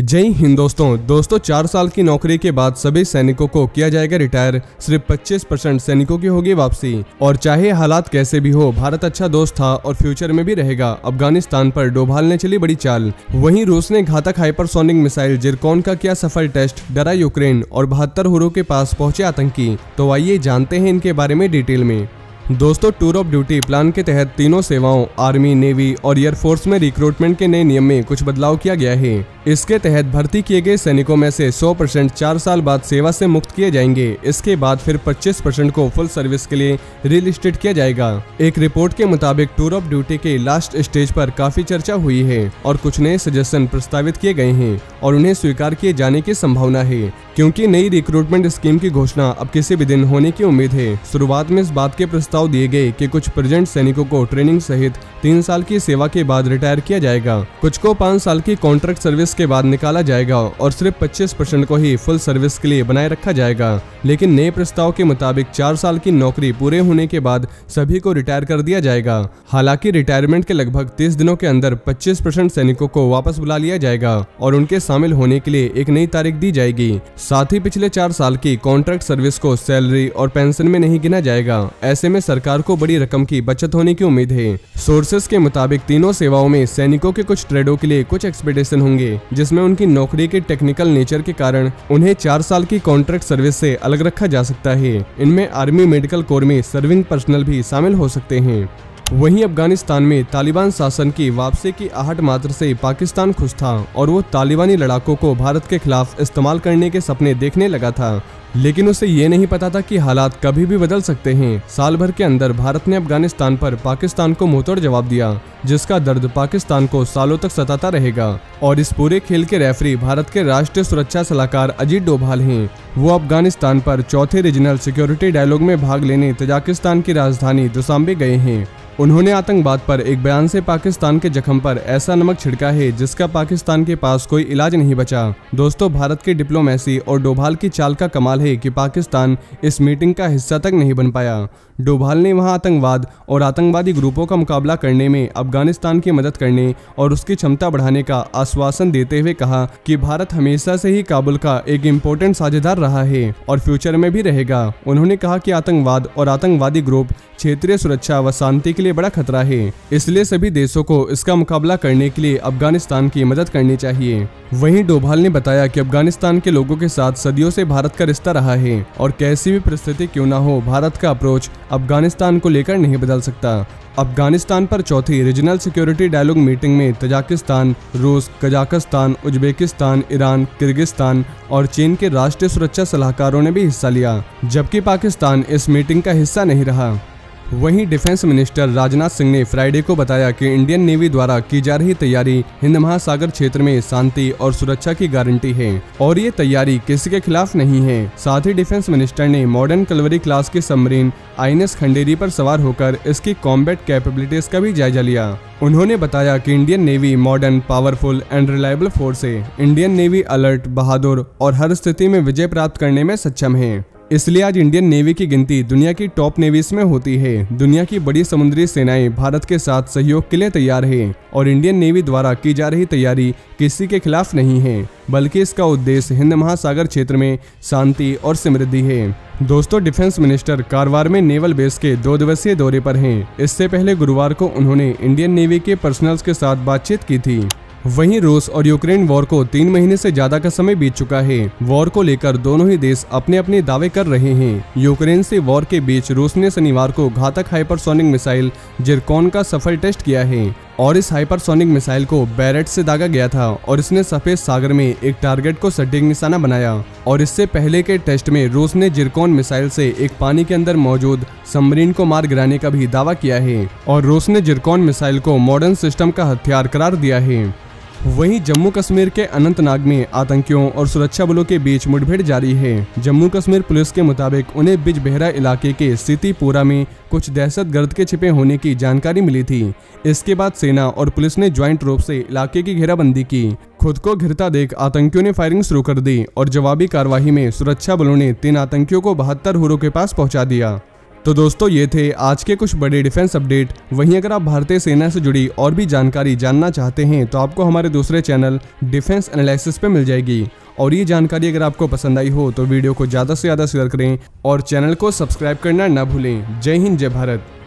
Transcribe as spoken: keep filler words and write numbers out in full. जय हिंद दोस्तों दोस्तों चार साल की नौकरी के बाद सभी सैनिकों को किया जाएगा रिटायर। सिर्फ पच्चीस परसेंट सैनिकों की होगी वापसी। और चाहे हालात कैसे भी हो, भारत अच्छा दोस्त था और फ्यूचर में भी रहेगा। अफगानिस्तान पर डोभाल ने चली बड़ी चाल। वहीं रूस ने घातक हाइपरसोनिक मिसाइल जिरकॉन का किया सफल टेस्ट। डरा यूक्रेन और बहत्तर हुरों के पास पहुंचे आतंकी। तो आइए जानते हैं इनके बारे में डिटेल में। दोस्तों, टूर ऑफ ड्यूटी प्लान के तहत तीनों सेवाओं आर्मी, नेवी और एयरफोर्स में रिक्रूटमेंट के नए नियम में कुछ बदलाव किया गया है। इसके तहत भर्ती किए गए सैनिकों में से सौ परसेंट चार साल बाद सेवा से मुक्त किए जाएंगे। इसके बाद फिर पच्चीस परसेंट को फुल सर्विस के लिए रिलिस्टेड किया जाएगा। एक रिपोर्ट के मुताबिक टूर ऑफ ड्यूटी के लास्ट स्टेज पर काफी चर्चा हुई है और कुछ नए सजेशन प्रस्तावित किए गए हैं और उन्हें स्वीकार किए जाने की संभावना है, क्योंकि नई रिक्रूटमेंट स्कीम की घोषणा अब किसी भी दिन होने की उम्मीद है। शुरुआत में इस बात के प्रस्ताव दिए गए कि कुछ प्रेजेंट सैनिकों को ट्रेनिंग सहित तीन साल की सेवा के बाद रिटायर किया जाएगा। कुछ को पाँच साल की कॉन्ट्रैक्ट सर्विस के बाद निकाला जाएगा और सिर्फ पच्चीस परसेंट को ही फुल सर्विस के लिए बनाए रखा जाएगा। लेकिन नए प्रस्ताव के मुताबिक चार साल की नौकरी पूरे होने के बाद सभी को रिटायर कर दिया जाएगा। हालांकि रिटायरमेंट के लगभग तीस दिनों के अंदर पच्चीस परसेंट सैनिकों को वापस बुला लिया जाएगा और उनके शामिल होने के लिए एक नई तारीख दी जाएगी। साथ ही पिछले चार साल की कॉन्ट्रैक्ट सर्विस को सैलरी और पेंशन में नहीं गिना जाएगा। ऐसे में सरकार को बड़ी रकम की बचत होने की उम्मीद है। सोर्सेस के मुताबिक तीनों सेवाओं में सैनिकों के कुछ ट्रेडों के लिए कुछ एक्सपेक्टेशन होंगे, जिसमें उनकी नौकरी के टेक्निकल नेचर के कारण उन्हें चार साल की कॉन्ट्रैक्ट सर्विस से अलग रखा जा सकता है। इनमें आर्मी, मेडिकल कोर में सर्विंग पर्सनल भी शामिल हो सकते हैं। वहीं अफगानिस्तान में तालिबान शासन की वापसी की आहट मात्र से पाकिस्तान खुश था और वो तालिबानी लड़ाकों को भारत के खिलाफ इस्तेमाल करने के सपने देखने लगा था, लेकिन उसे ये नहीं पता था कि हालात कभी भी बदल सकते हैं। साल भर के अंदर भारत ने अफगानिस्तान पर पाकिस्तान को मुंहतोड़ जवाब दिया, जिसका दर्द पाकिस्तान को सालों तक सताता रहेगा। और इस पूरे खेल के रेफरी भारत के राष्ट्रीय सुरक्षा सलाहकार अजीत डोभाल हैं। वो अफगानिस्तान पर चौथे रीजनल सिक्योरिटी डायलॉग में भाग लेने तजाकिस्तान की राजधानी दुशांबे गए हैं। उन्होंने आतंकवाद पर एक बयान से पाकिस्तान के जख्म पर ऐसा नमक छिड़का है जिसका पाकिस्तान के पास कोई इलाज नहीं बचा। दोस्तों, भारत की डिप्लोमेसी और डोभाल की चाल का कमाल है कि पाकिस्तान इस मीटिंग का हिस्सा तक नहीं बन पाया। डोभाल ने वहां आतंकवाद और आतंकवादी ग्रुपों का मुकाबला करने में अफगानिस्तान की मदद करने और उसकी क्षमता बढ़ाने का आश्वासन देते हुए कहा कि भारत हमेशा से ही काबुल का एक इम्पोर्टेंट साझेदार रहा है और फ्यूचर में भी रहेगा। उन्होंने कहा कि आतंकवाद और आतंकवादी ग्रुप क्षेत्रीय सुरक्षा व शांति के लिए बड़ा खतरा है, इसलिए सभी देशों को इसका मुकाबला करने के लिए अफगानिस्तान की मदद करनी चाहिए। वहीं डोभाल ने बताया कि अफगानिस्तान के लोगों के साथ सदियों से भारत का रिश्ता रहा है और कैसी भी परिस्थिति क्यों ना हो, भारत का अप्रोच अफगानिस्तान को लेकर नहीं बदल सकता। अफगानिस्तान पर चौथी रीजनल सिक्योरिटी डायलॉग मीटिंग में तजाकिस्तान, रूस, कज़ाकिस्तान, उज्बेकिस्तान, ईरान, किर्गिस्तान और चीन के राष्ट्रीय सुरक्षा सलाहकारों ने भी हिस्सा लिया, जबकि पाकिस्तान इस मीटिंग का हिस्सा नहीं रहा। वहीं डिफेंस मिनिस्टर राजनाथ सिंह ने फ्राइडे को बताया कि इंडियन नेवी द्वारा की जा रही तैयारी हिंद महासागर क्षेत्र में शांति और सुरक्षा की गारंटी है और ये तैयारी किसी के खिलाफ नहीं है। साथ ही डिफेंस मिनिस्टर ने मॉडर्न कलवरी क्लास की submarine I N S Khanderi पर सवार होकर इसकी कॉम्बैट कैपेबिलिटीज का भी जायजा लिया। उन्होंने बताया कि Indian navy modern, powerful and reliable force है। इंडियन नेवी अलर्ट, बहादुर और हर स्थिति में विजय प्राप्त करने में सक्षम है, इसलिए आज इंडियन नेवी की गिनती दुनिया की टॉप नेवीज में होती है। दुनिया की बड़ी समुद्री सेनाएं भारत के साथ सहयोग के लिए तैयार हैं और इंडियन नेवी द्वारा की जा रही तैयारी किसी के खिलाफ नहीं है, बल्कि इसका उद्देश्य हिंद महासागर क्षेत्र में शांति और समृद्धि है। दोस्तों, डिफेंस मिनिस्टर कारवार में नेवल बेस के दो दिवसीय दौरे पर हैं। इससे पहले गुरुवार को उन्होंने इंडियन नेवी के पर्सनल्स के साथ बातचीत की थी। वहीं रूस और यूक्रेन वॉर को तीन महीने से ज्यादा का समय बीत चुका है। वॉर को लेकर दोनों ही देश अपने अपने दावे कर रहे हैं। यूक्रेन से वॉर के बीच रूस ने शनिवार को घातक हाइपरसोनिक मिसाइल जिरकॉन का सफल टेस्ट किया है और इस हाइपरसोनिक मिसाइल को बैरेट से दागा गया था और इसने सफेद सागर में एक टारगेट को सटीक निशाना बनाया। और इससे पहले के टेस्ट में रूस ने जिरकॉन मिसाइल से एक पानी के अंदर मौजूद सबमरीन को मार गिराने का भी दावा किया है और रूस ने जिरकॉन मिसाइल को मॉडर्न सिस्टम का हथियार करार दिया है। वहीं जम्मू कश्मीर के अनंतनाग में आतंकियों और सुरक्षा बलों के बीच मुठभेड़ जारी है। जम्मू कश्मीर पुलिस के मुताबिक उन्हें बिजबेहरा इलाके के सीतीपोरा में कुछ दहशत गर्द के छिपे होने की जानकारी मिली थी। इसके बाद सेना और पुलिस ने ज्वाइंट रूप से इलाके की घेराबंदी की। खुद को घिरता देख आतंकियों ने फायरिंग शुरू कर दी और जवाबी कार्रवाई में सुरक्षा बलों ने तीन आतंकियों को बहत्तर हुरों के पास पहुँचा दिया। तो दोस्तों ये थे आज के कुछ बड़े डिफेंस अपडेट। वहीं अगर आप भारतीय सेना से जुड़ी और भी जानकारी जानना चाहते हैं तो आपको हमारे दूसरे चैनल डिफेंस एनालिसिस पे मिल जाएगी। और ये जानकारी अगर आपको पसंद आई हो तो वीडियो को ज़्यादा से ज़्यादा शेयर करें और चैनल को सब्सक्राइब करना ना भूलें। जय हिंद, जय भारत।